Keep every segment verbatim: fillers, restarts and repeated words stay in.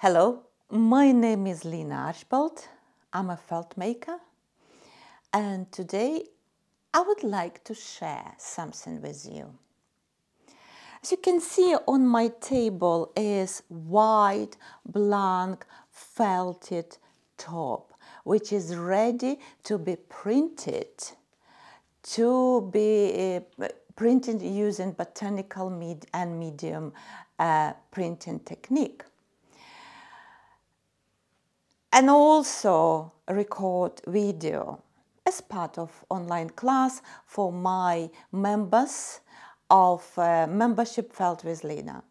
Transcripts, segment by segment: Hello, my name is Lena Archbold. I'm a felt maker, and today I would like to share something with you. As you can see on my table is white, blank, felted top, which is ready to be printed, to be uh, printed using botanical med and medium uh, printing technique. And also record video as part of online class for my members of uh, membership Felt with Lena.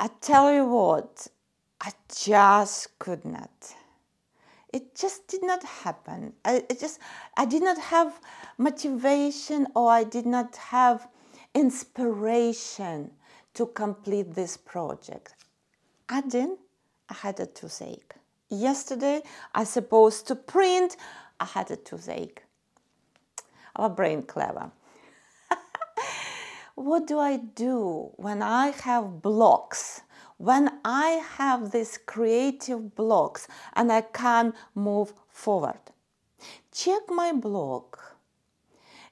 I tell you what, I just could not. It just did not happen. I it just I did not have motivation, or I did not have inspiration to complete this project. I didn't. I had a toothache. Yesterday, I was supposed to print, I had a toothache. Our brain clever. What do I do when I have blocks? When I have these creative blocks and I can't move forward? Check my blog,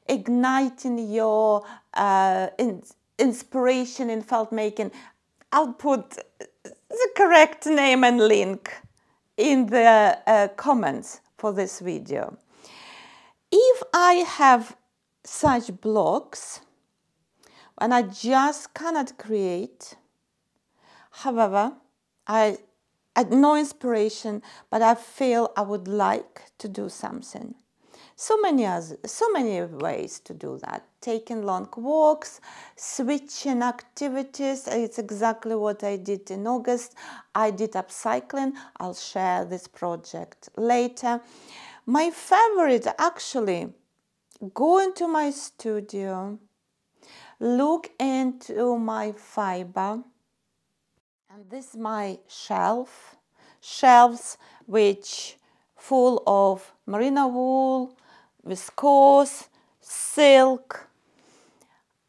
Igniting your uh, in inspiration in felt making output. The correct name and link in the uh, comments for this video. If I have such blocks and I just cannot create, however, I had no inspiration, but I feel I would like to do something. So many, other, so many ways to do that. Taking long walks, switching activities. It's exactly what I did in August. I did upcycling. I'll share this project later. My favorite, actually, go into my studio, look into my fiber. And this is my shelf, shelves which full of merino wool, viscose, silk,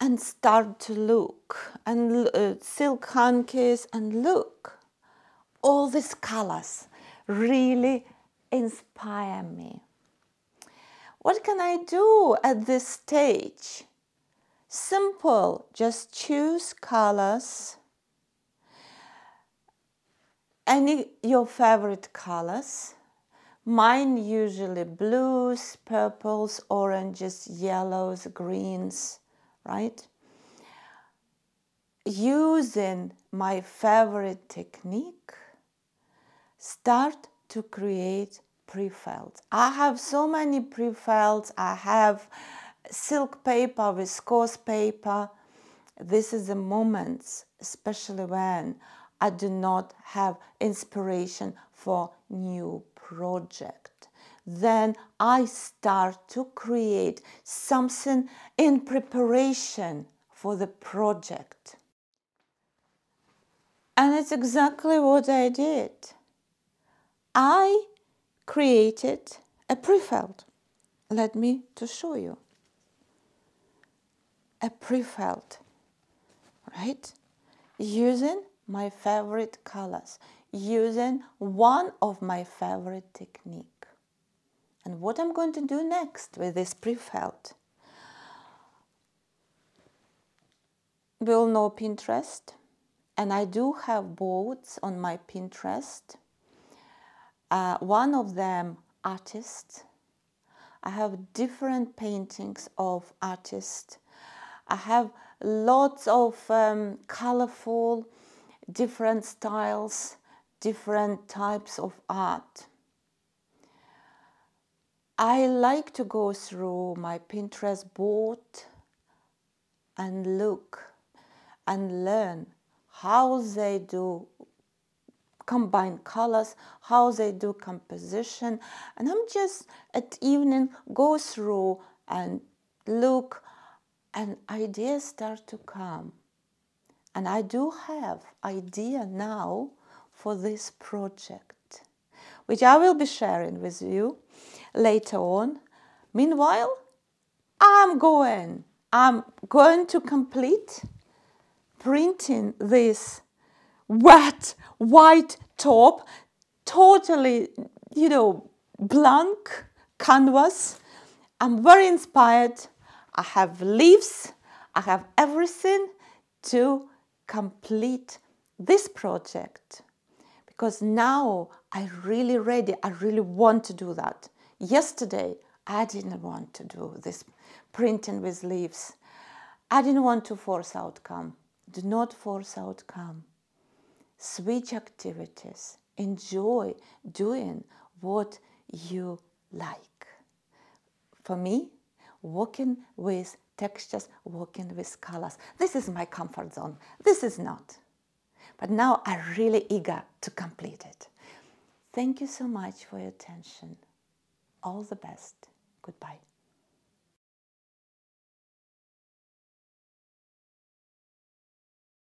and start to look, and uh, silk hankies, and look. All these colors really inspire me. What can I do at this stage? Simple, just choose colors, any your favorite colors. Mine usually blues, purples, oranges, yellows, greens, right? Using my favorite technique, start to create pre-felts. I have so many pre-felts. I have silk paper, viscose paper. This is the moments, especially when I do not have inspiration for new project. Then I start to create something in preparation for the project. And it's exactly what I did. I created a pre-felt. Let me to show you. A pre-felt, right? Using my favorite colors, using one of my favorite technique. And what I'm going to do next with this pre-felt. We all know Pinterest, and I do have boards on my Pinterest. Uh, one of them artists. I have different paintings of artists. I have lots of um, colorful different styles, different types of art. I like to go through my Pinterest board and look and learn how they do combine colors, how they do composition. And I'm just at evening go through and look, and ideas start to come. And I do have idea now for this project, which I will be sharing with you later on. Meanwhile, I'm going, I'm going to complete printing this wet, white top, totally, you know, blank canvas. I'm very inspired. I have leaves. I have everything to complete this project, because now I'm really ready. I really want to do that. Yesterday, I didn't want to do this printing with leaves. I didn't want to force outcome. Do not force outcome. Switch activities. Enjoy doing what you like. For me, working with textures, working with colors. This is my comfort zone. This is not. But now I'm really eager to complete it. Thank you so much for your attention. All the best. Goodbye.